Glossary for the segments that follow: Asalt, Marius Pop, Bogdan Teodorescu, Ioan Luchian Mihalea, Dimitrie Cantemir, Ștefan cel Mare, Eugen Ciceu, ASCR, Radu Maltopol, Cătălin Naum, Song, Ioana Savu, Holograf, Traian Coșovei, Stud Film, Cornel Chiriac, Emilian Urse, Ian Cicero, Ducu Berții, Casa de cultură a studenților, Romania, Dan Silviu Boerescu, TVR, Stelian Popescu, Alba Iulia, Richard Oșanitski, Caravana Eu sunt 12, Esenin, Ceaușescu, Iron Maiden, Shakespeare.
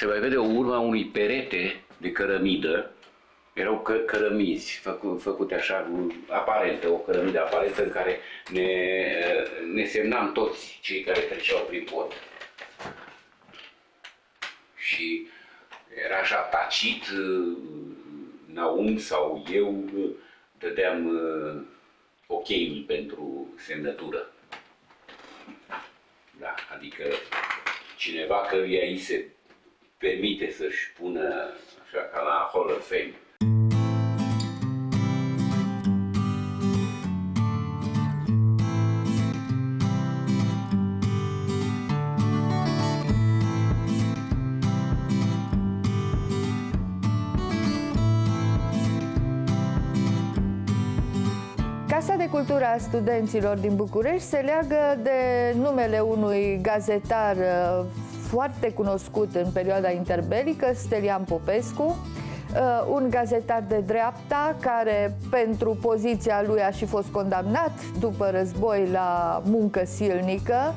se mai vede urma unui perete de cărămidă. Erau cărămizi făcute așa, aparentă, o cărămidă aparentă în care ne semnam toți cei care treceau prin pod. Și era așa tacit, Naum sau eu dădeam ok-ul pentru semnătură. Da, adică cineva căruia îi se permite să-și pună așa ca la Hall of Fame. Casa de cultură a studenților din București se leagă de numele unui gazetar foarte cunoscut în perioada interbelică, Stelian Popescu, un gazetar de dreapta care pentru poziția lui a și fost condamnat după război la muncă silnică,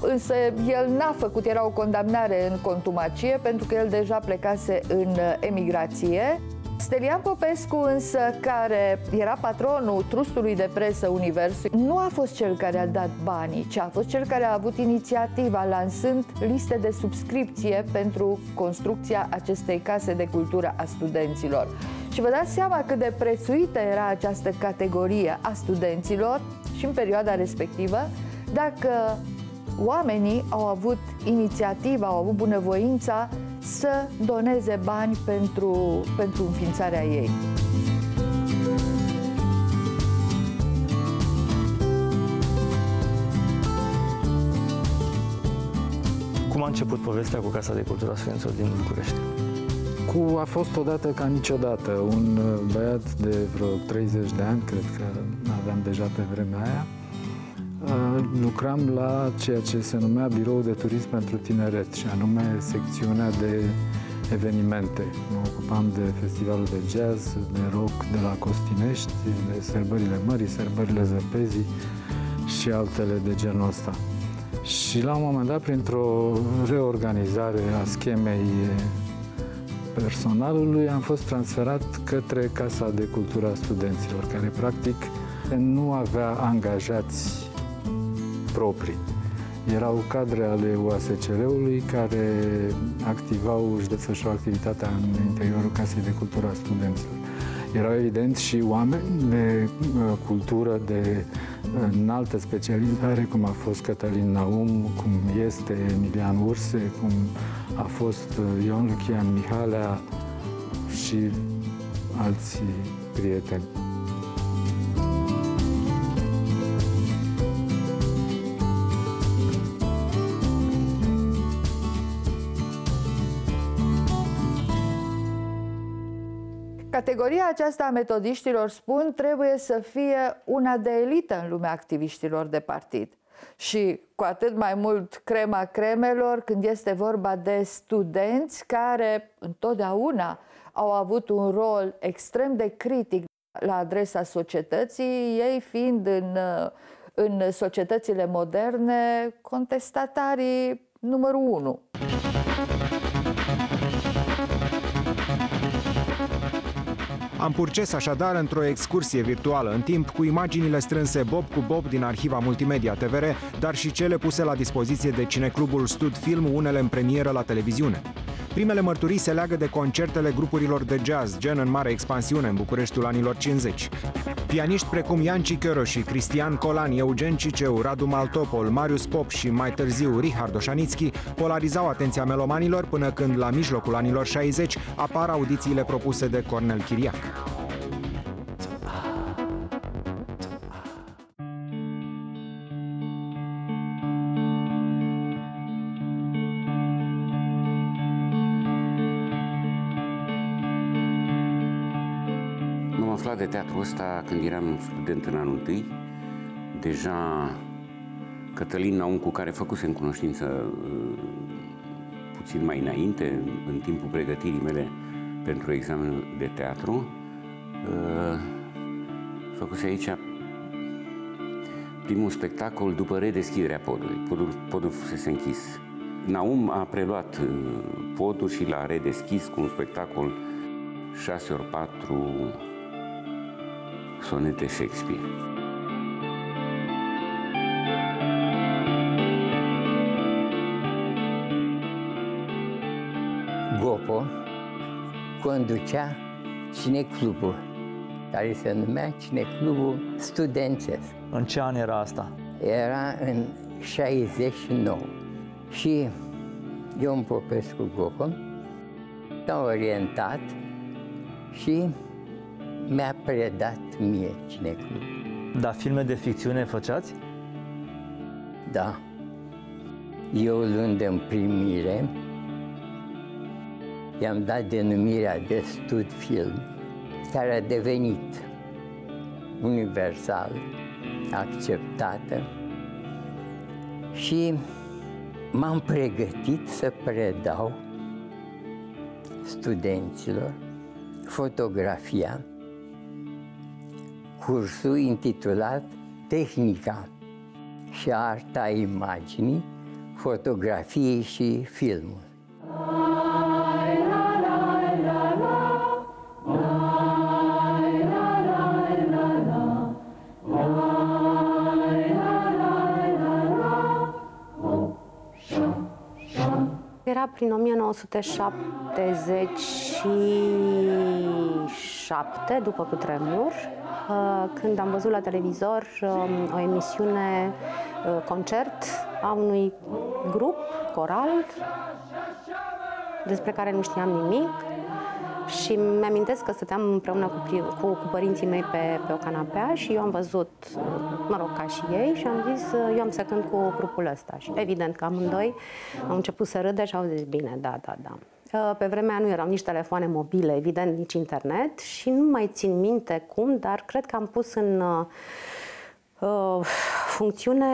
însă el n-a făcut, era o condamnare în contumacie pentru că el deja plecase în emigrație. Stelian Popescu însă, care era patronul trustului de presă Universul, nu a fost cel care a dat banii, ci a fost cel care a avut inițiativa, lansând liste de subscripție pentru construcția acestei case de cultură a studenților. Și vă dați seama cât de prețuită era această categorie a studenților și în perioada respectivă, dacă oamenii au avut inițiativa, au avut bunăvoința să doneze bani pentru înființarea ei. Cum a început povestea cu Casa de Cultură a Studenților din București? A fost odată ca niciodată. Un băiat de vreo 30 de ani, cred că aveam deja pe vremea aia, lucram la ceea ce se numea Biroul de Turism pentru Tineret, și anume secțiunea de evenimente. Mă ocupam de festivalul de jazz, de rock de la Costinești, de sărbările mării, sărbările Zăpezii și altele de genul ăsta. Și la un moment dat, printr-o reorganizare a schemei personalului, am fost transferat către Casa de Cultură a Studenților, care practic nu avea angajați proprii. Erau cadre ale UASCR-ului care activau, își desfășurau activitatea în interiorul Casei de Cultură a Studenților. Erau evident și oameni de cultură, de înaltă specializare, cum a fost Cătălin Naum, cum este Emilian Urse, cum a fost Ioan Luchian Mihalea și alții prieteni. Categoria aceasta a metodiștilor, spun, trebuie să fie una de elită în lumea activiștilor de partid. Și cu atât mai mult crema cremelor când este vorba de studenți care întotdeauna au avut un rol extrem de critic la adresa societății, ei fiind în societățile moderne contestatarii numărul 1. Am purces așadar într-o excursie virtuală în timp cu imaginile strânse bob cu bob din arhiva multimedia TVR, dar și cele puse la dispoziție de cineclubul Stud Film, unele în premieră la televiziune. Primele mărturii se leagă de concertele grupurilor de jazz, gen în mare expansiune în Bucureștiul anilor 50. Pianiști precum Ian Cicero și Cristian Colan, Eugen Ciceu, Radu Maltopol, Marius Pop și mai târziu Richard Oșanitski polarizau atenția melomanilor până când, la mijlocul anilor 60, apar audițiile propuse de Cornel Chiriac. De teatrul ăsta când eram student în anul întâi, deja Cătălin Naum, cu care făcusem cunoștință puțin mai înainte, în timpul pregătirii mele pentru examenul de teatru, făcuse aici primul spectacol după redeschiderea podului. Podul fusese închis. Naum a preluat podul și l-a redeschis cu un spectacol 6×4 sonete Shakespeare. Gopo conducea cineclubul, care se numea Cineclubul Studențesc. În ce an era asta? Era în 69. Și Ioan Popescu Gopo s-a orientat și mi-a predat mie Cineclub. Dar filme de ficțiune făceați? Da. Eu, luând în primire, i-am dat denumirea de Stud Film, care a devenit universal, acceptată, și m-am pregătit să predau studenților fotografia, cursul intitulat Tehnica și Arta Imaginii, Fotografiei și Filmul. Era prin 1977, după cutremur, când am văzut la televizor o emisiune, concert, a unui grup coral despre care nu știam nimic și mi-amintesc că stăteam împreună cu părinții mei pe o canapea și eu am văzut, mă rog, ca și ei, și am zis, eu am să cânt cu grupul ăsta. Și evident că amândoi au început să râdă și au zis, bine, da, da, da. Pe vremea nu erau nici telefoane mobile, evident, nici internet și nu mai țin minte cum, dar cred că am pus în funcțiune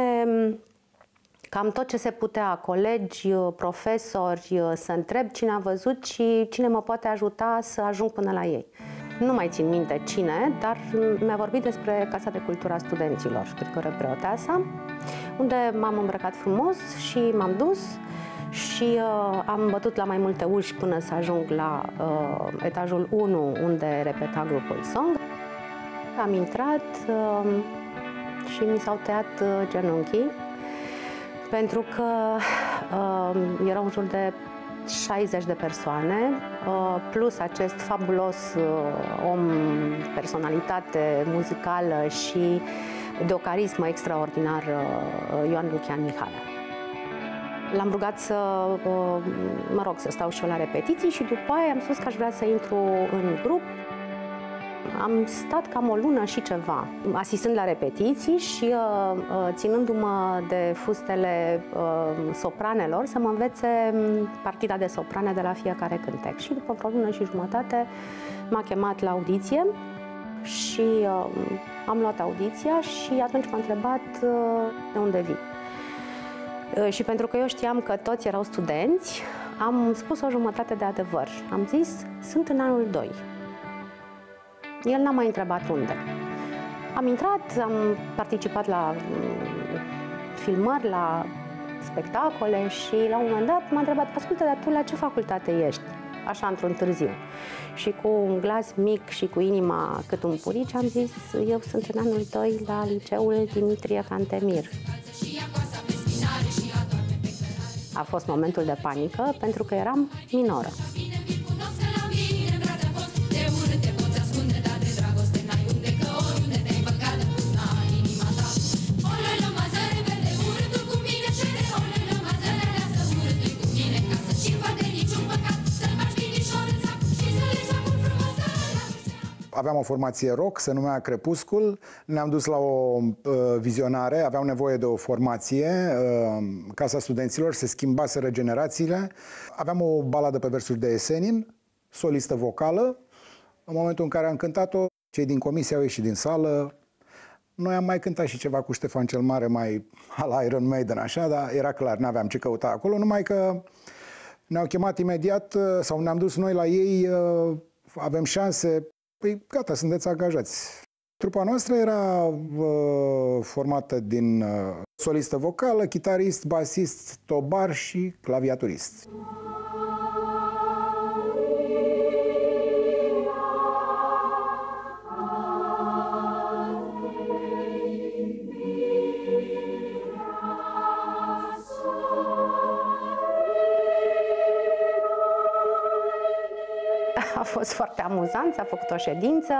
cam tot ce se putea, colegi, profesori, să întreb cine a văzut și cine mă poate ajuta să ajung până la ei. Nu mai țin minte cine, dar mi-a vorbit despre Casa de cultură a studenților, cred că era Preoteasa, unde m-am îmbrăcat frumos și m-am dus și am bătut la mai multe uși până să ajung la etajul 1, unde repeta grupul Song. Am intrat și mi s-au tăiat genunchii, pentru că erau în jur de 60 de persoane, plus acest fabulos om, personalitate muzicală și de o carismă extraordinar, Ioan Luchian Mihalea. L-am rugat să, mă rog, să stau și eu la repetiții și după aia am spus că aș vrea să intru în grup. Am stat cam o lună și ceva, asistând la repetiții și ținându-mă de fustele sopranelor să mă învețe partida de soprane de la fiecare cântec. Și după vreo lună și jumătate m-a chemat la audiție și am luat audiția și atunci m-a întrebat de unde vii. Și pentru că eu știam că toți erau studenți, am spus o jumătate de adevăr. Am zis, sunt în anul 2. El n-a mai întrebat unde. Am intrat, am participat la filmări, la spectacole și la un moment dat m-a întrebat, ascultă, dar tu la ce facultate ești? Așa, într-un târziu. Și cu un glas mic și cu inima cât un purici, am zis, eu sunt în anul 2 la liceul Dimitrie Cantemir. A fost momentul de panică pentru că eram minoră. Aveam o formație rock, se numea Crepuscul, ne-am dus la o vizionare, aveam nevoie de o formație, Casa Studenților, se schimbaseră generațiile. Aveam o baladă pe versuri de Esenin, solistă vocală. În momentul în care am cântat-o, cei din comisie au ieșit din sală. Noi am mai cântat și ceva cu Ștefan cel Mare, mai la Iron Maiden, așa, dar era clar, n-aveam ce căuta acolo, numai că ne-au chemat imediat, sau ne-am dus noi la ei, avem șanse. Păi gata, sunteți angajați. Trupa noastră era formată din solistă vocală, chitarist, basist, tobar și claviaturist. A fost foarte amuzant, s-a făcut o ședință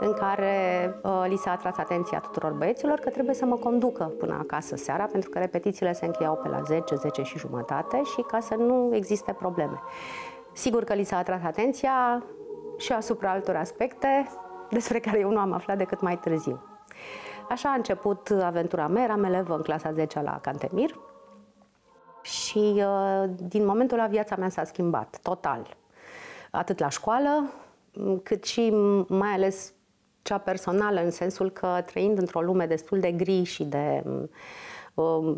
în care li s-a atras atenția tuturor băieților că trebuie să mă conducă până acasă seara, pentru că repetițiile se încheiau pe la 10, 10 și jumătate și ca să nu existe probleme. Sigur că li s-a atras atenția și asupra altor aspecte despre care eu nu am aflat decât mai târziu. Așa a început aventura mea, eram elevă în clasa 10-a la Cantemir și din momentul ăla viața mea s-a schimbat total. Atât la școală, cât și mai ales cea personală, în sensul că trăind într-o lume destul de gri și de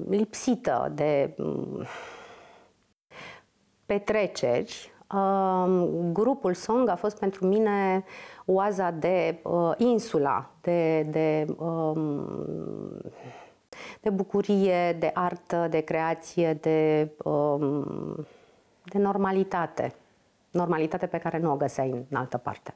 lipsită de petreceri, grupul Song a fost pentru mine oaza de insula, de bucurie, de artă, de creație, de normalitate. Normalitate pe care nu o găseai în altă parte.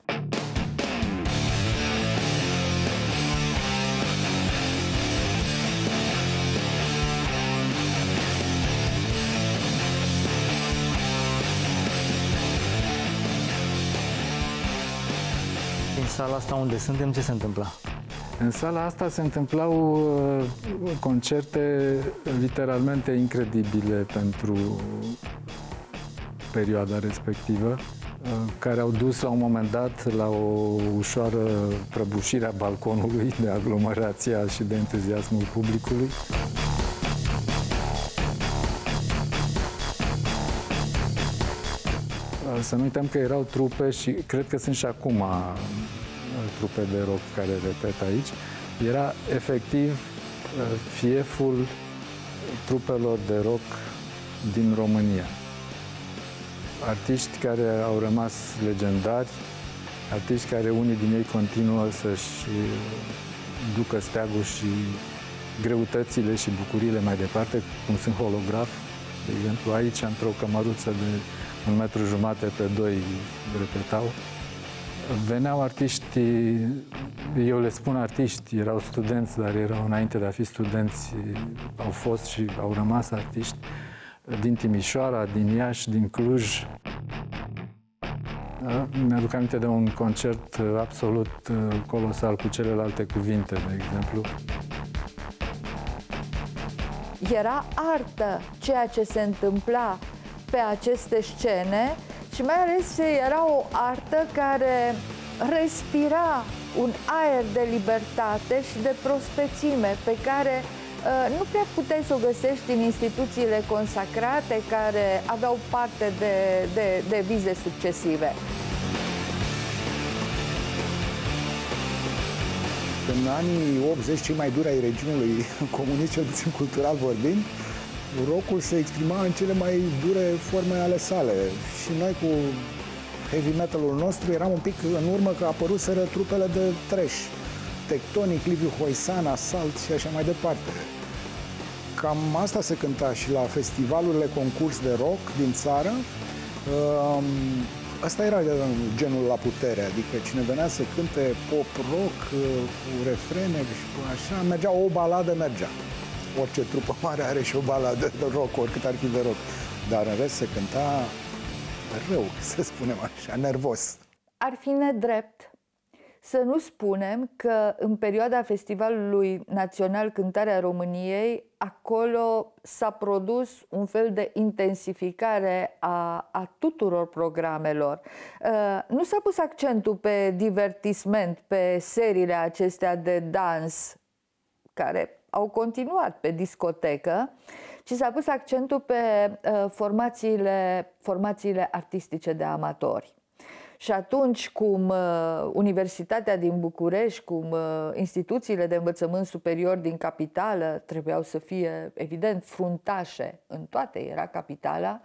În sala asta unde suntem, ce se întâmpla? În sala asta se întâmplau concerte literalmente incredibile pentru perioada respectivă, care au dus la un moment dat la o ușoară prăbușire a balconului de aglomerația și de entuziasmul publicului. Să nu uităm că erau trupe și cred că sunt și acum trupe de rock care repet aici. Era efectiv fieful trupelor de rock din România. Artiști care au rămas legendari, artiști care unii din ei continuă să-și ducă steagul și greutățile și bucuriile mai departe, cum sunt Holograf, de exemplu, aici, într-o cămăruță de 1,5 m pe 2 repetau. Veneau artiști, eu le spun artiști, erau studenți, dar erau înainte de a fi studenți, au fost și au rămas artiști, din Timișoara, din Iași, din Cluj. Mi-aduc aminte de un concert absolut colosal cu Celelalte Cuvinte, de exemplu. Era artă ceea ce se întâmpla pe aceste scene și mai ales era o artă care respira un aer de libertate și de prospețime pe care nu prea puteai să o găsești în instituțiile consacrate care aveau parte de vize succesive. În anii 80, cei mai duri ai regimului comunist, cel puțin cultural vorbind, rock-ul se exprima în cele mai dure forme ale sale. Și noi cu heavy metal-ul nostru eram un pic în urmă că apăruseră trupele de thrash. Tectonic, Liviu Hoisan, Asalt și așa mai departe. Cam asta se cânta și la festivalurile concurs de rock din țară. Asta era genul la putere, adică cine venea să cânte pop-rock cu refrene și așa, mergea o baladă, mergea. Orice trupă mare are și o baladă de rock, oricât ar fi de rock. Dar în rest se cânta rău, să spunem așa, nervos. Ar fi nedrept să nu spunem că în perioada Festivalului Național Cântarea României, acolo s-a produs un fel de intensificare a tuturor programelor. Nu s-a pus accentul pe divertisment, pe seriile acestea de dans, care au continuat pe discotecă, ci s-a pus accentul pe formațiile artistice de amatori. Și atunci cum Universitatea din București, cum instituțiile de învățământ superior din capitală trebuiau să fie, evident, fruntașe în toate, era capitala,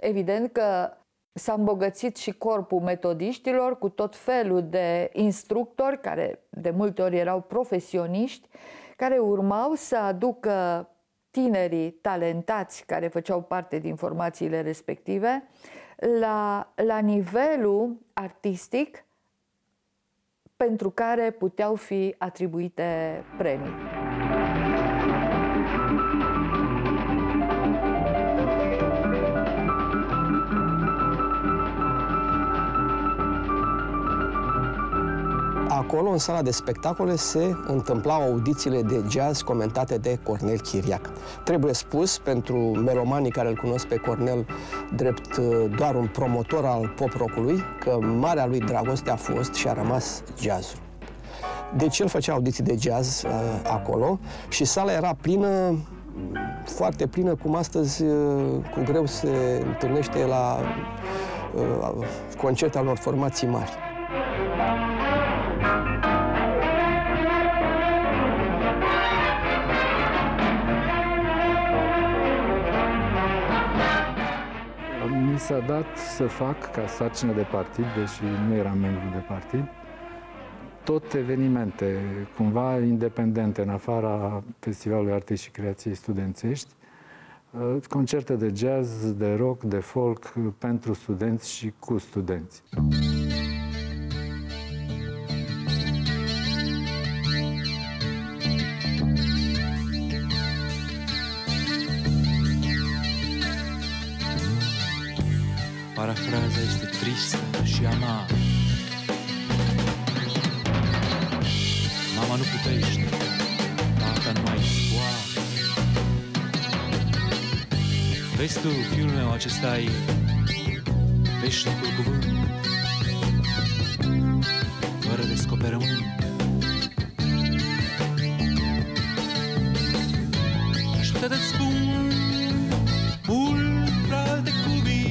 evident că s-a îmbogățit și corpul metodiștilor cu tot felul de instructori, care de multe ori erau profesioniști, care urmau să aducă tinerii talentați care făceau parte din formațiile respective la nivelul artistic pentru care puteau fi atribuite premii. Acolo, în sala de spectacole, se întâmplau audițiile de jazz comentate de Cornel Chiriac. Trebuie spus, pentru melomanii care îl cunosc pe Cornel drept doar un promotor al pop-rockului, că marea lui dragoste a fost și a rămas jazzul. Deci el făcea audiții de jazz acolo și sala era plină, foarte plină, cum astăzi cu greu se întâlnește la concerte ale unor formații mari. Mi s-a dat să fac ca sarcină de partid, deși nu eram membru de partid, tot evenimente cumva independente în afara Festivalului Artei și Creației Studențești, concerte de jazz, de rock, de folk pentru studenți și cu studenți. Parafraza este tristă și amară. Mama nu putește, tata nu mai zboară. Vezi tu, fiul meu, acesta e veșnicul cuvânt, fără descoperământ. Și putea să-ți spun pulpra de cuvinte,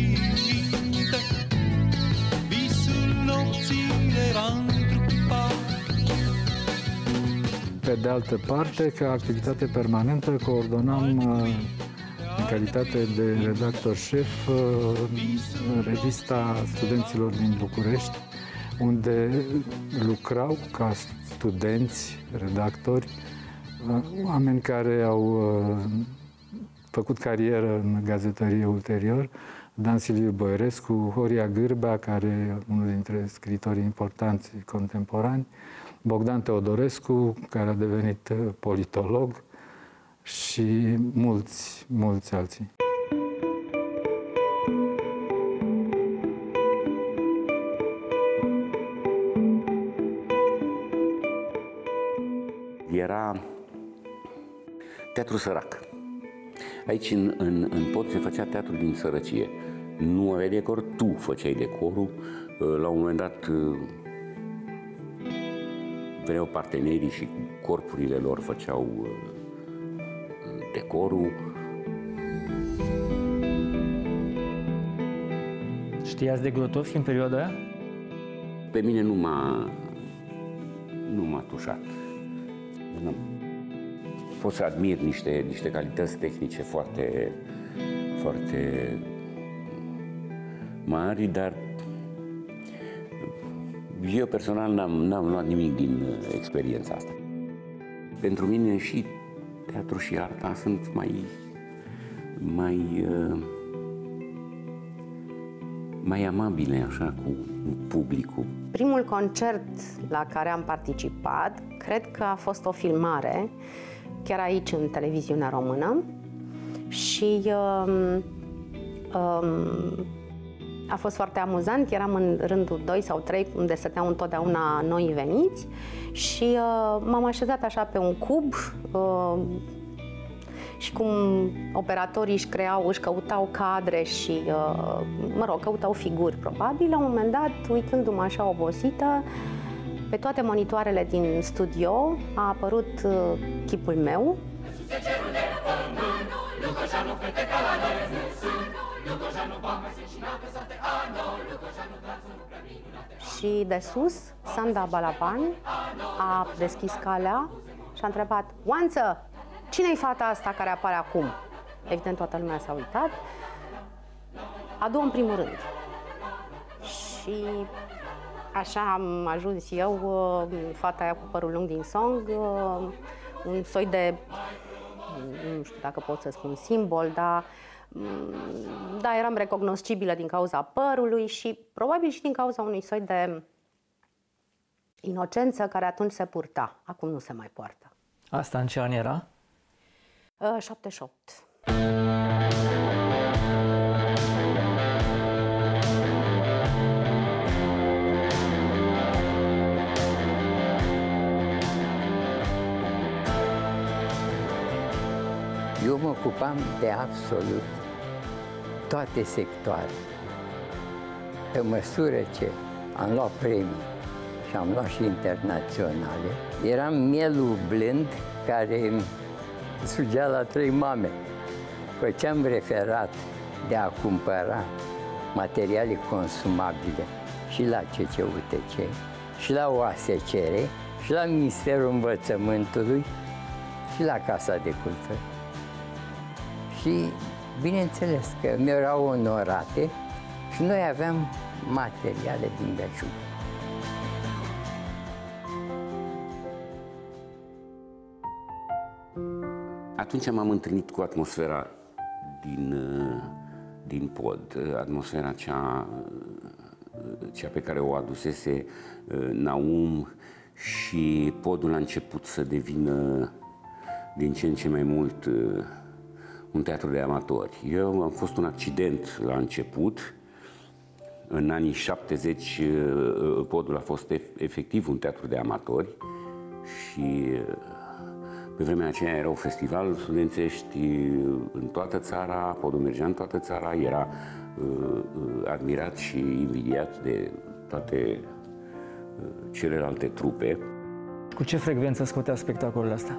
pe de altă parte, ca activitate permanentă, coordonam în calitate de redactor șef revista studenților din București, unde lucrau ca studenți, redactori, oameni care au făcut carieră în gazetărie ulterior, Dan Silviu Boerescu, Horia Gârbea, care e unul dintre scriitorii importanți contemporani, Bogdan Teodorescu, care a devenit politolog, și mulți alții. Era teatru sărac. Aici, în Pod, se făcea teatru din sărăcie. Nu aveai decor, tu făceai decorul. La un moment dat veneau partenerii și cu corpurile lor făceau decorul. Știați de Glotofi în perioada aia? Pe mine nu m-a tușat. Pot să admir niște calități tehnice foarte mari, dar eu personal n-am luat nimic din experiența asta. Pentru mine și teatru și arta sunt mai amabile așa cu publicul. Primul concert la care am participat, cred că a fost o filmare, chiar aici, în televiziunea română, și a fost foarte amuzant. Eram în rândul 2 sau 3, unde stăteau întotdeauna noi veniți, și m-am așezat așa pe un cub și cum operatorii își căutau cadre și, mă rog, căutau figuri, probabil. La un moment dat, uitându-mă așa obosită, pe toate monitoarele din studio a apărut chipul meu. Și de sus, Sanda Balaban a deschis calea și a întrebat: Oanță, cine-i fata asta care apare acum? Evident, toată lumea s-a uitat. A doua, în primul rând. Și așa am ajuns eu, fata aia cu părul lung din Song, un soi de nu știu dacă pot să spun simbol, dar da, eram recognoscibilă din cauza părului și probabil și din cauza unui soi de inocență care atunci se purta. Acum nu se mai poartă. Asta în ce an era? 78. Eu mă ocupam de absolut toate sectoarele. Pe măsură ce am luat premii și am luat și internaționale, eram mielul blând care sugea la trei mame. Făceam referat de a cumpăra materiale consumabile și la CCUTC, și la OASCR, și la Ministerul Învățământului, și la Casa de Cultură. Și bineînțeles că mi-erau onorate și noi aveam materiale din Beciug. Atunci m-am întâlnit cu atmosfera din pod, atmosfera cea pe care o adusese Naum, și podul a început să devină din ce în ce mai mult un teatru de amatori. Eu am fost un accident la început. În anii 70 podul a fost efectiv un teatru de amatori și pe vremea aceea era un festival studențești în toată țara, podul mergea în toată țara, era admirat și invidiat de toate celelalte trupe. Cu ce frecvență scotea spectacolul ăsta?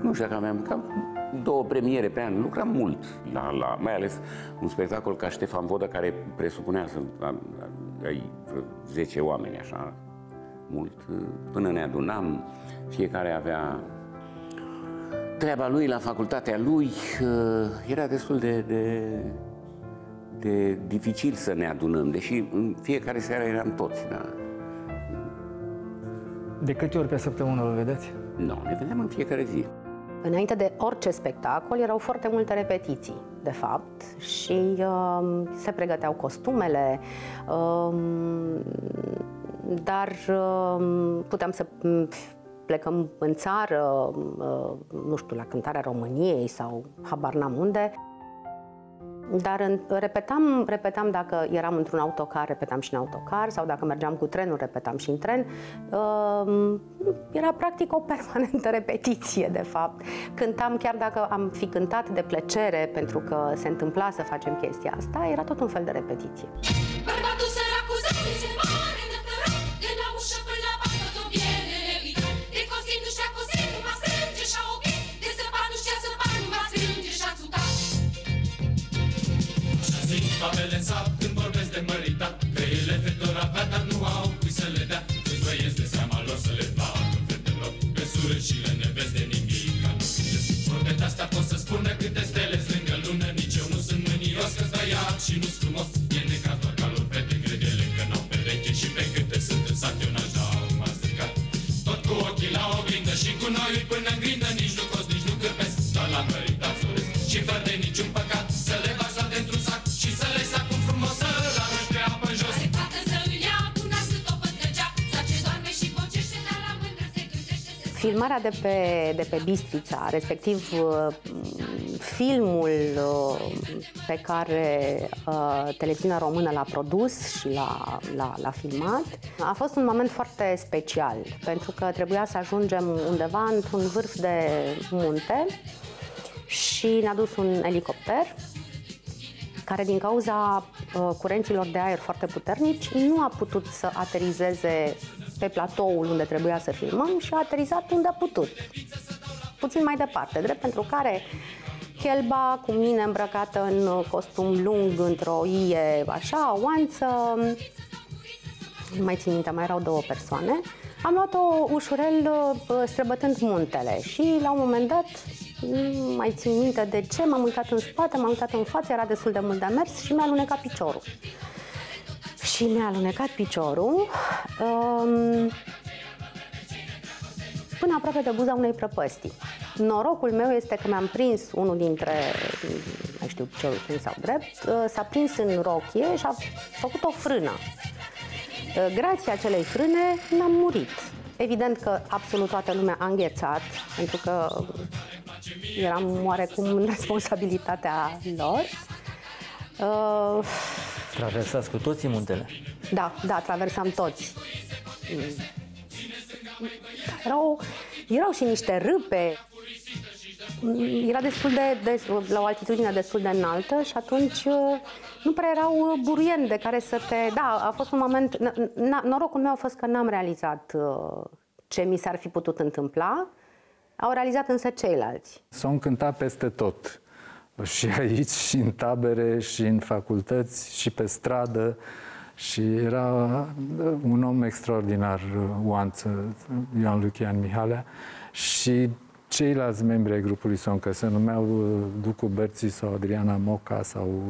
Nu știu dacă aveam cam 2 premiere pe an, lucram mult, mai ales un spectacol ca Ștefan Vodă, care presupunea să ai 10 oameni, așa, mult, până ne adunam, fiecare avea treaba lui la facultatea lui, era destul de dificil să ne adunăm, deși în fiecare seară eram toți, da. De câte ori pe săptămână vă vedeți? Nu, ne vedeam în fiecare zi. Înainte de orice spectacol erau foarte multe repetiții, de fapt, și se pregăteau costumele, dar puteam să plecăm în țară, nu știu, la cântarea României sau habar n-am unde, dar repetam dacă eram într-un autocar, repetam și în autocar, sau dacă mergeam cu trenul, repetam și în tren. Era practic o permanentă repetiție, de fapt. Cântam, chiar dacă am fi cântat de plăcere, pentru că se întâmpla să facem chestia asta, era tot un fel de repetiție. Apele sap când vorbesc de măritat, că ele fetor avea, dar nu au cui să le dea. Când băieți de seama lor să le facă fetelor, pe surâșile ne vezi de nimic. Vorbe de-astea pot să spună câte stele strângă lună, nici eu nu sunt mânios, că-s băiat și nu-s frumos. E necaz doar ca lor fete, crede-le că n-au pereche și pe câte sunt însat, eu n-aș da o mastricat. Tot cu ochii la oglindă și cu noi până-n grindă, nici nu cost, nici nu cârpesc, doar la măritat surâs și fără de niciun păcat. Filmarea de pe Bistrița, respectiv filmul pe care televiziunea română l-a produs și l-a filmat, a fost un moment foarte special, pentru că trebuia să ajungem undeva într-un vârf de munte și ne-a dus un elicopter care, din cauza curenților de aer foarte puternici, nu a putut să aterizeze pe platoul unde trebuia să filmăm și a aterizat unde a putut, puțin mai departe, drept pentru care Chelba, cu mine îmbrăcată în costum lung, într-o ie așa, oanță, nu mai țin minte, mai erau 2 persoane, am luat-o ușurel străbătând muntele și la un moment dat, nu mai țin minte de ce, m-am uitat în spate, m-am uitat în față, era destul de mult de mers și mi-a alunecat piciorul. Și mi-a alunecat piciorul până aproape de buza unei prăpăstii. Norocul meu este că mi-am prins unul dintre, nu știu ce cum sau drept, s-a prins în rochie și a făcut o frână. Grație acelei frâne n-am murit. Evident că absolut toată lumea a înghețat, pentru că eram oarecum în responsabilitatea lor. Traversați cu toții muntele? Da, da, traversam toți. Erau și niște râpe. Era destul de la o altitudine destul de înaltă și atunci nu prea erau buruieni de care să te... Da, a fost un moment... Norocul meu a fost că n-am realizat ce mi s-ar fi putut întâmpla. Au realizat însă ceilalți. S-au încântat peste tot. Și aici, și în tabere, și în facultăți, și pe stradă. Și era un om extraordinar, Oanță, Ioan Luchian Mihalea. Și ceilalți membri ai grupului Song, că se numeau Ducu Berții sau Adriana Moca sau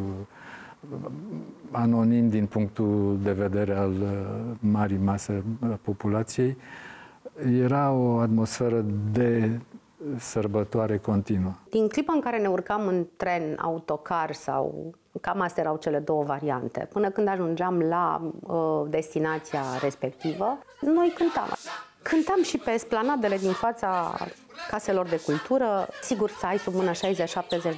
anonim din punctul de vedere al marii mase a populației, era o atmosferă de sărbătoare continuă. Din clipa în care ne urcam în tren, autocar sau... Cam astea erau cele două variante. Până când ajungeam la destinația respectivă, noi cântam. Cântam și pe esplanadele din fața caselor de cultură. Sigur să ai sub mână 60-70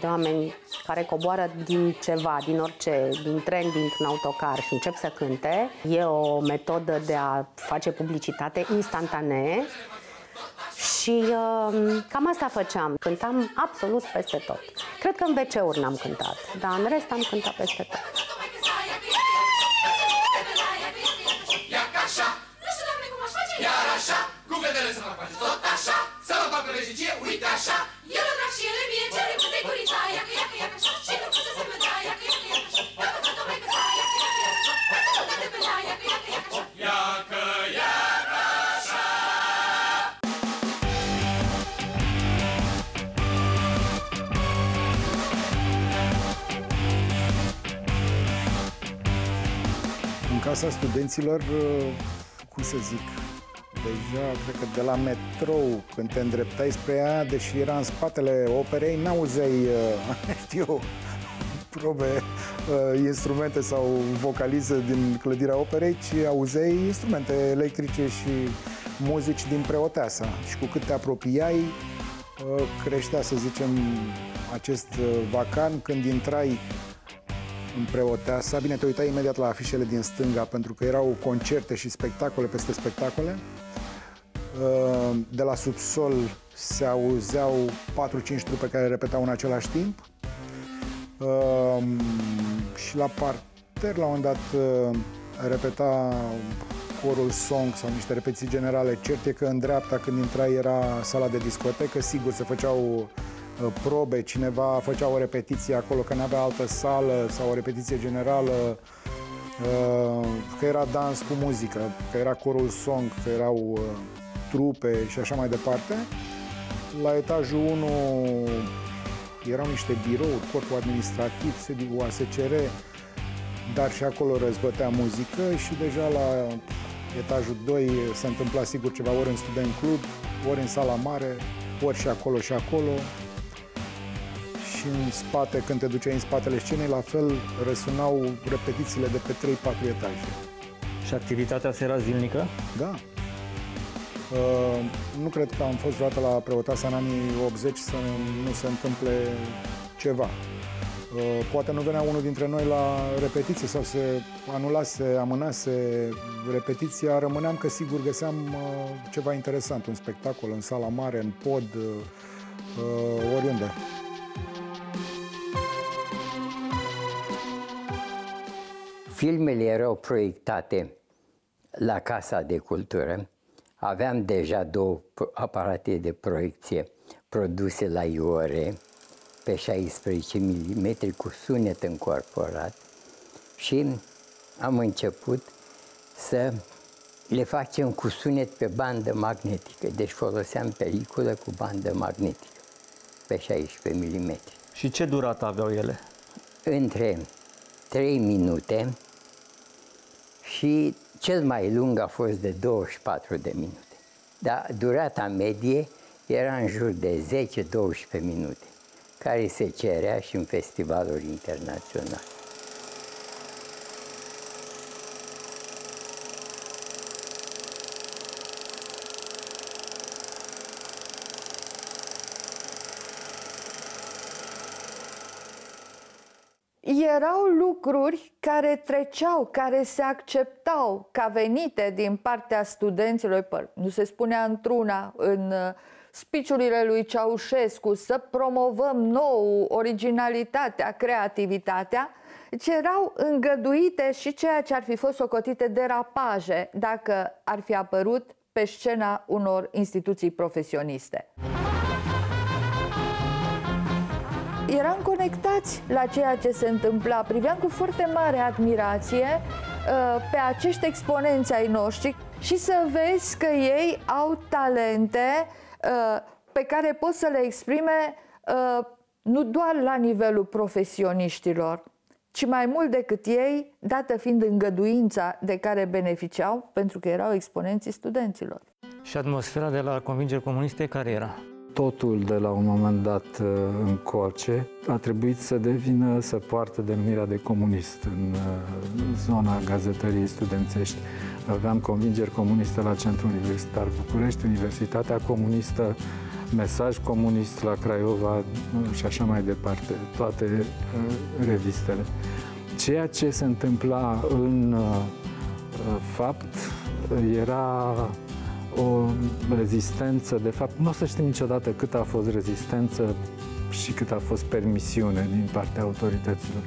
de oameni care coboară din ceva, din orice, din tren, dintr-un autocar și încep să cânte. E o metodă de a face publicitate instantanee și cam asta făceam. Cântam absolut peste tot. Cred că în WC-uri n-am cântat, dar în rest am cântat peste tot. Casa studenților, cum să zic, deja cred că de la metrou, când te îndreptai spre ea, deși era în spatele operei, n-auzeai, știu, probe, instrumente sau vocalize din clădirea operei, ci auzeai instrumente electrice și muzici din Preoteasa. Și cu cât te apropiai, creștea, să zicem, acest vacan. Când intrai în Preoteasa, bine, te uitai imediat la afișele din stânga, pentru că erau concerte și spectacole peste spectacole. De la subsol se auzeau 4-5 trupe care repetau în același timp. Și la parter, la un moment dat, repeta corul Song sau niște repetiții generale. Cert e că în dreapta, când intrai, era sala de discotecă. Sigur, se făceau probe, cineva făcea o repetiție acolo, că n-avea altă sală, sau o repetiție generală, că era dans cu muzică, că era corul Song, că erau trupe și așa mai departe. La etajul 1 erau niște birouri, corpul administrativ, sediul ASCR, dar și acolo răzbătea muzică și deja la etajul 2 se întâmpla sigur ceva, ori în student club, ori în sala mare, ori și acolo și acolo. Și în spate, când te duceai în spatele scenei, la fel răsunau repetițiile de pe 3-4 etaje. Și activitatea se era zilnică? Da. Nu cred că am fost vreodată la Preoteasa în anii 80 să nu se întâmple ceva. Poate nu venea unul dintre noi la repetiție sau se anulase, amânase repetiția, rămâneam că sigur găseam ceva interesant, un spectacol în sala mare, în pod, oriunde. Filmele erau proiectate la Casa de Cultură. Aveam deja două aparate de proiecție produse la Iore, pe 16 mm, cu sunet încorporat. Și am început să le facem cu sunet pe bandă magnetică. Deci foloseam peliculă cu bandă magnetică, pe 16 mm. Și ce durată aveau ele? Între 3 minute... Și cel mai lung a fost de 24 de minute. Dar durata medie era în jur de 10-12 minute, care se cerea și în festivaluri internaționale. Erau lucruri care treceau, care se acceptau ca venite din partea studenților. Nu se spunea într-una în speech-urile lui Ceaușescu să promovăm nouă originalitatea, creativitatea, ci erau îngăduite și ceea ce ar fi fost socotite derapaje dacă ar fi apărut pe scena unor instituții profesioniste. Eram conectați la ceea ce se întâmpla, priveam cu foarte mare admirație pe acești exponenți ai noștri și să vezi că ei au talente pe care pot să le exprime nu doar la nivelul profesioniștilor, ci mai mult decât ei, dată fiind îngăduința de care beneficiau, pentru că erau exponenții studenților. Și atmosfera de la Convingeri Comuniste care era? Totul de la un moment dat încoace a trebuit să devină, să poartă denumirea de comunist în zona gazetării studențești. Aveam Convingeri Comuniste la Centrul Universitar București, Universitatea Comunistă, Mesaj Comunist la Craiova și așa mai departe, toate revistele. Ceea ce se întâmpla în fapt era o rezistență, de fapt, nu o să știm niciodată cât a fost rezistență și cât a fost permisiune din partea autorităților.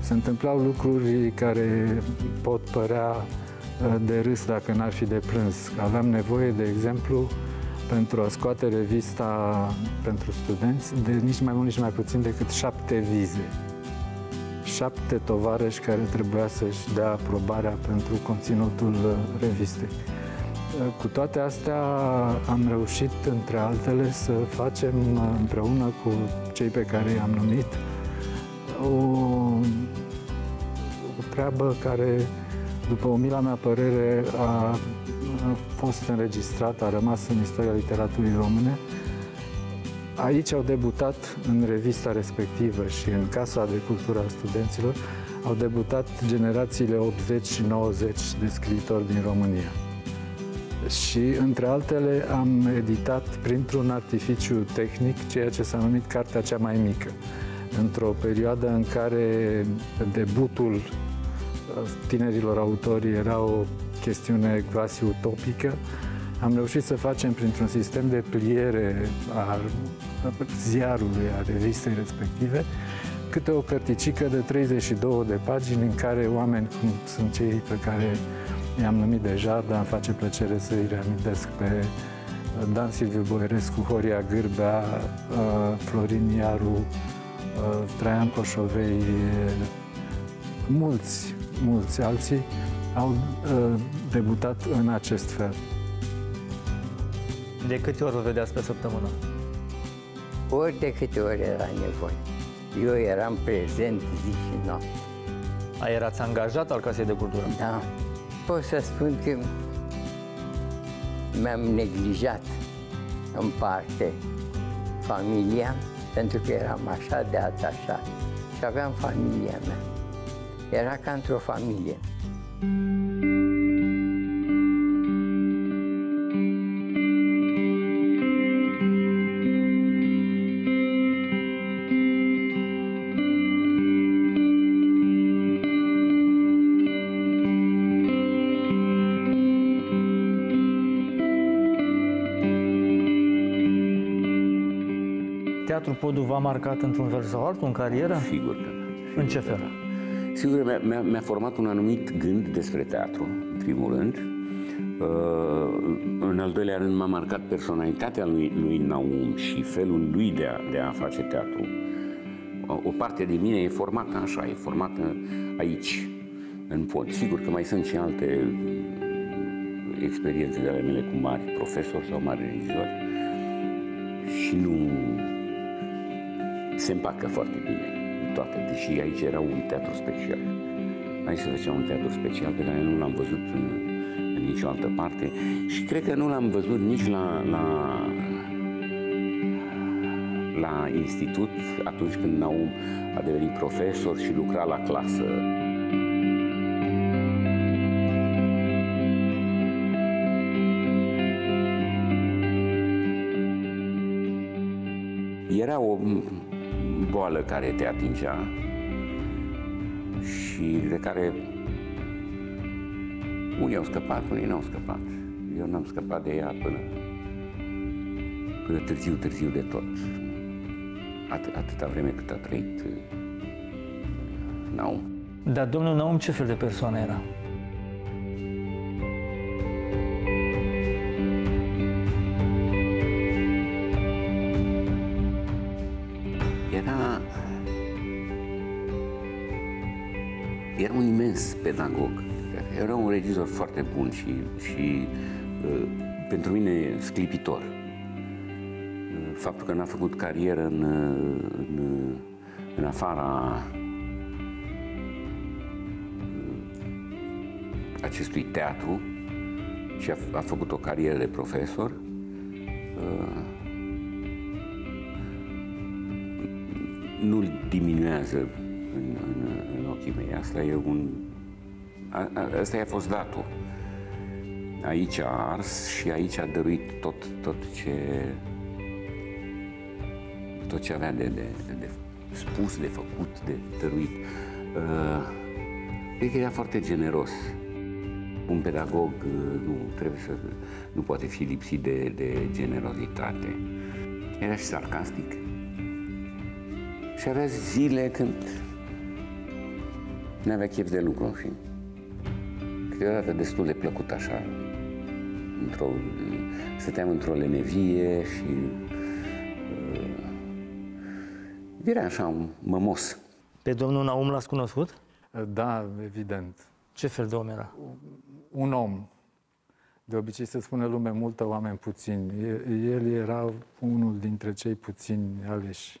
Se întâmplau lucruri care pot părea de râs dacă n-ar fi de plâns. Aveam nevoie, de exemplu, pentru a scoate revista pentru studenți, de nici mai mult, nici mai puțin decât 7 vize. 7 tovarăși care trebuia să-și dea aprobarea pentru conținutul revistei. Cu toate astea am reușit, între altele, să facem împreună cu cei pe care i-am numit o treabă care, după o mila mea părere, a fost înregistrată, a rămas în istoria literaturii române. Aici au debutat în revista respectivă și în Casa de Cultură a Studenților, au debutat generațiile 80 și 90 de scriitori din România. Și, între altele, am editat printr-un artificiu tehnic ceea ce s-a numit Cartea cea mai mică, într-o perioadă în care debutul tinerilor autori era o chestiune quasi utopică. Am reușit să facem, printr-un sistem de pliere a ziarului, a revistei respective, câte o cărticică de 32 de pagini în care oameni cum sunt cei pe care i-am numit deja, dar îmi face plăcere să-i reamintesc pe Dan Silviu Boerescu, Horia Gârbea, Florin Iaru, Traian Coșovei, mulți alții au debutat în acest fel. De câte ori vă vedeați pe săptămână? Ori de câte ori era nevoie. Eu eram prezent zi și noapte. Erați angajat al Casei de Cultură? Da. Pot să spun că mi-am neglijat în parte familia, pentru că eram așa de atașat și aveam familia mea. Era ca într-o familie. Podul v-a marcat într-un fel sau altul în carieră? Sigur că da. În ce fel? Sigur, mi-a format un anumit gând despre teatru, în primul rând. În al doilea rând, m-a marcat personalitatea lui Naum și felul lui de a face teatru. O parte din mine e formată așa, e formată aici, în Pod. Sigur că mai sunt și alte experiențe de ale mele cu mari profesori sau mari regizori și nu se împacă foarte bine toate, deși aici era un teatru special. Aici se făcea un teatru special pe care nu l-am văzut în nicio altă parte și cred că nu l-am văzut nici la la institut atunci când Naum a devenit profesor și lucra la clasă. Era o boală care te atingea și de care unii au scăpat, unii n-au scăpat. Eu n-am scăpat de ea până târziu de tot. Atâta vreme cât a trăit Naum. Dar domnul Naum ce fel de persoană era? Era un imens pedagog. Era un regizor foarte bun și pentru mine sclipitor. Faptul că n-a făcut carieră în afara acestui teatru, și a făcut o carieră de profesor, nu-l diminuează în ochii mei. Asta i-a fost datul. Aici a ars și aici a dăruit tot ce avea de spus, de făcut, de dăruit. Cred că era foarte generos. Un pedagog nu poate fi lipsit de generozitate. Era și sarcastic. Și avea zile când n-avea chef de lucru, în fine. Câteodată destul de plăcut așa. Stăteam într-o lenevie și era așa un mămos. Pe domnul Naum l-ați cunoscut? Da, evident. Ce fel de om era? Un om. De obicei se spune lume multă, oameni puțini. El era unul dintre cei puțini aleși.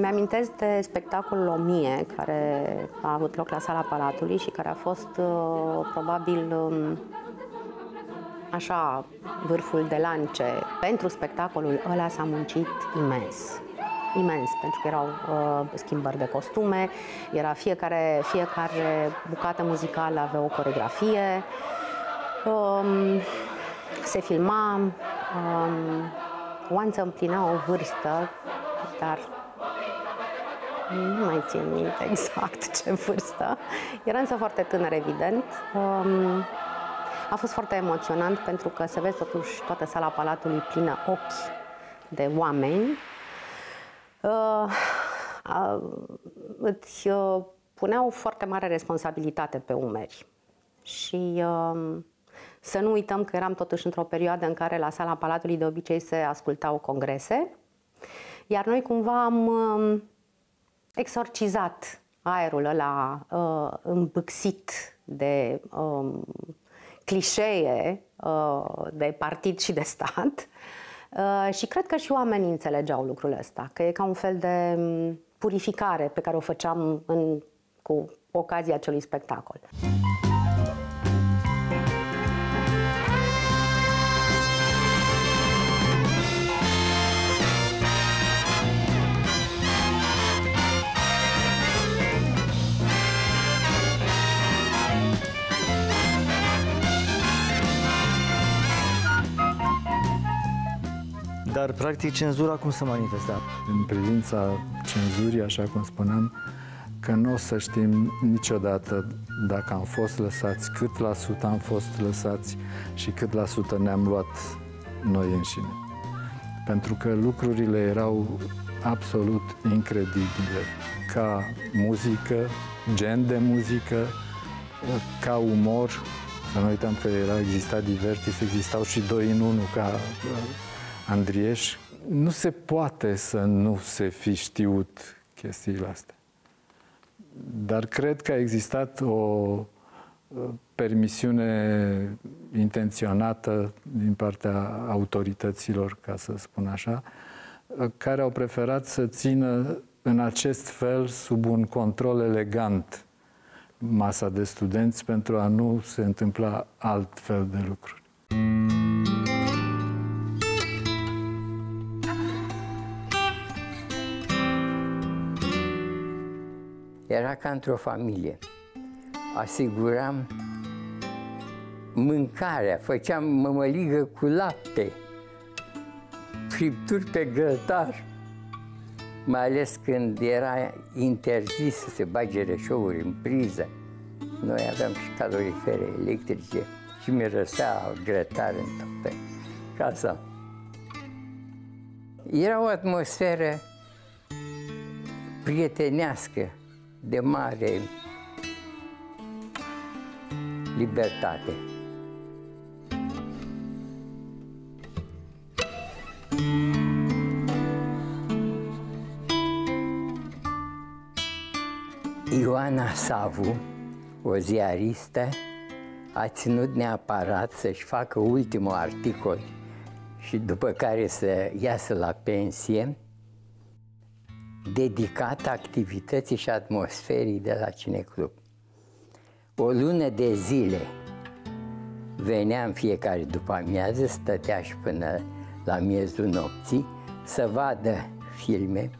mi-amintesc de spectacolul 1000, care a avut loc la Sala Palatului și care a fost probabil așa vârful de lance. Pentru spectacolul ăla s-a muncit imens. Imens, pentru că erau schimbări de costume, era fiecare bucată muzicală avea o coreografie, se filma, Oanță împlinea o vârstă, dar nu mai țin minte exact ce vârstă. Era însă foarte tânăr, evident. A fost foarte emoționant pentru că se vede totuși toată Sala Palatului plină ochi de oameni. Îți punea o foarte mare responsabilitate pe umeri. Și să nu uităm că eram totuși într-o perioadă în care la Sala Palatului de obicei se ascultau congrese, iar noi cumva am exorcizat aerul ăla îmbâxit de clișee de partid și de stat și cred că și oamenii înțelegeau lucrul ăsta, că e ca un fel de purificare pe care o făceam cu ocazia acelui spectacol. Dar, practic, cenzura cum s-a manifestat? În privința cenzurii, așa cum spuneam, că nu o să știm niciodată dacă am fost lăsați, cât la sută am fost lăsați și cât la sută ne-am luat noi înșine. Pentru că lucrurile erau absolut incredibile. Ca muzică, gen de muzică, ca umor, Să nu uităm că era, exista Divertis, existau și 2 în 1 ca Andrieș. Nu se poate să nu se fi știut chestiile astea. Dar cred că a existat o permisiune intenționată din partea autorităților, ca să spun așa, care au preferat să țină în acest fel sub un control elegant masa de studenți pentru a nu se întâmpla alt fel de lucruri. Era ca într-o familie. Asiguram mâncarea, făceam mămăligă cu lapte, fripturi pe grătar, mai ales când era interzis să se bage rășouri în priză. Noi aveam și calorifere electrice și mirosea grătar în toată casa. Era o atmosferă prietenească, de mare libertate. Ioana Savu, o ziaristă, a ținut neapărat să-și facă ultimul articol și după care să iasă la pensie, dedicat activității și atmosferii de la cineclub. O lună de zile venea în fiecare după amiază, stătea și până la miezul nopții, să vadă filme,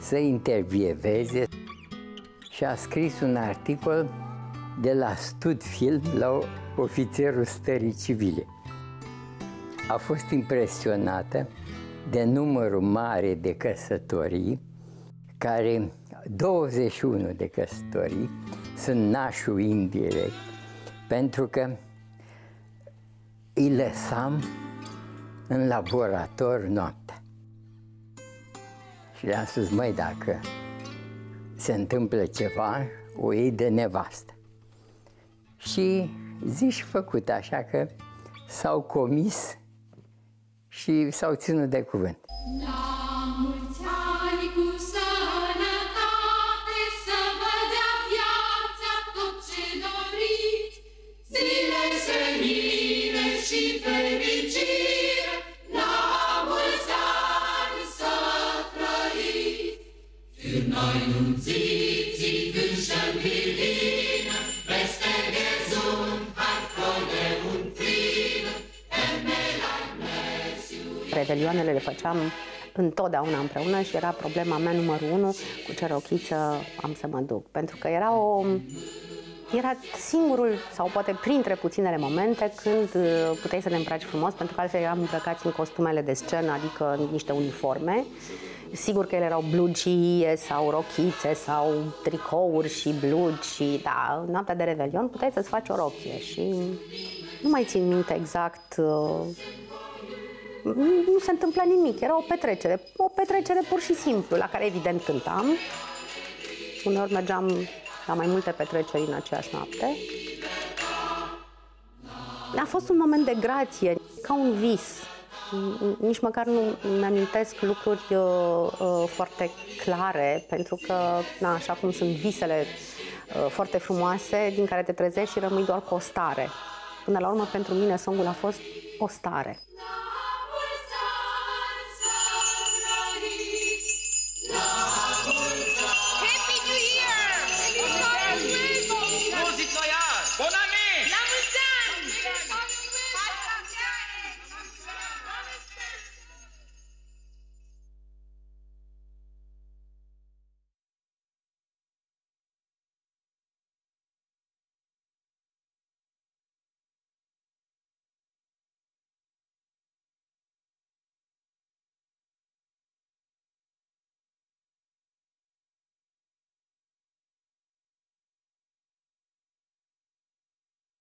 să intervieveze și a scris un articol de la Stud Film la ofițerul stării civile. A fost impresionată de numărul mare de căsătorii, care 21 de căsătorii sunt nașul indirect, pentru că îi lăsam în laborator noaptea. Și le-am spus, măi, dacă se întâmplă ceva, o iei de nevastă. Și zi și făcut, așa că s-au comis și s-au ținut de cuvânt. Revelioanele le făceam întotdeauna împreună și era problema mea numărul 1, cu ce rochiță am să mă duc. Pentru că era singurul, sau poate printre puținele momente, când puteai să te îmbraci frumos, pentru că altfel eram îmbrăcați în costumele de scenă, adică în niște uniforme. Sigur că ele erau blugii sau rochițe sau tricouri și blugi și, da, noaptea de Revelion puteai să-ți faci o rochie și nu mai țin minte exact... Nu se întâmpla nimic, era o petrecere pur și simplu, la care evident cântam. Uneori mergeam la mai multe petreceri în aceeași noapte. A fost un moment de grație, ca un vis. Nici măcar nu mi-amintesc lucruri foarte clare, pentru că, na, așa cum sunt visele foarte frumoase, din care te trezești și rămâi doar cu o stare. Până la urmă, pentru mine, songul a fost o stare.